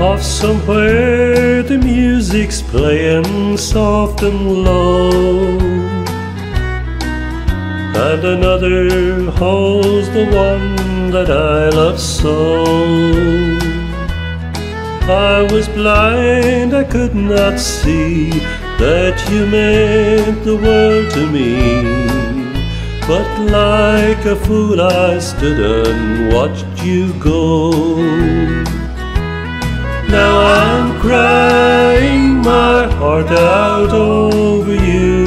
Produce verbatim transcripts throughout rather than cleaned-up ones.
off somewhere, the music's playing soft and low, and another holds the one that I love so. I was blind, I could not see that you meant the world to me, but like a fool I stood and watched you go. Now I'm crying my heart out over you.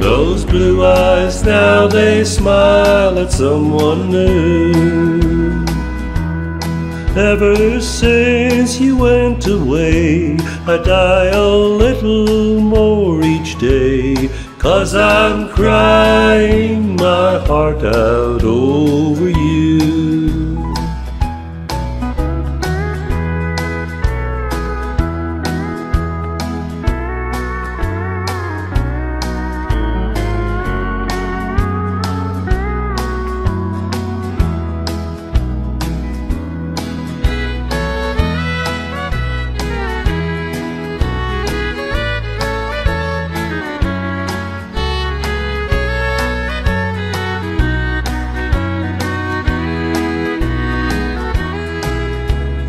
Those blue eyes now they smile at someone new. Ever since you went away, I die a little more each day, 'cause I'm crying my heart out over you.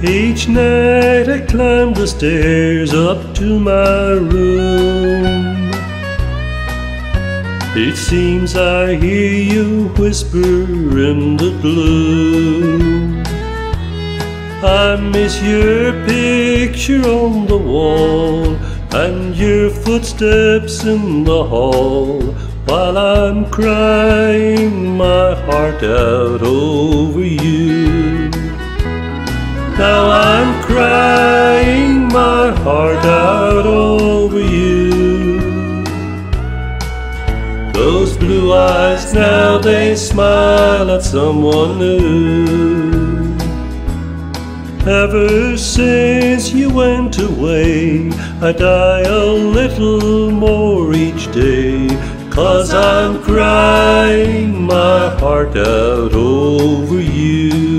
Each night I climbed the stairs up to my room. It seems I hear you whisper in the blue. I miss your picture on the wall and your footsteps in the hall, while I'm crying my heart out over you. Now I'm crying my heart out over you. Those blue eyes now they smile at someone new. Ever since you went away, I die a little more each day, 'cause I'm crying my heart out over you.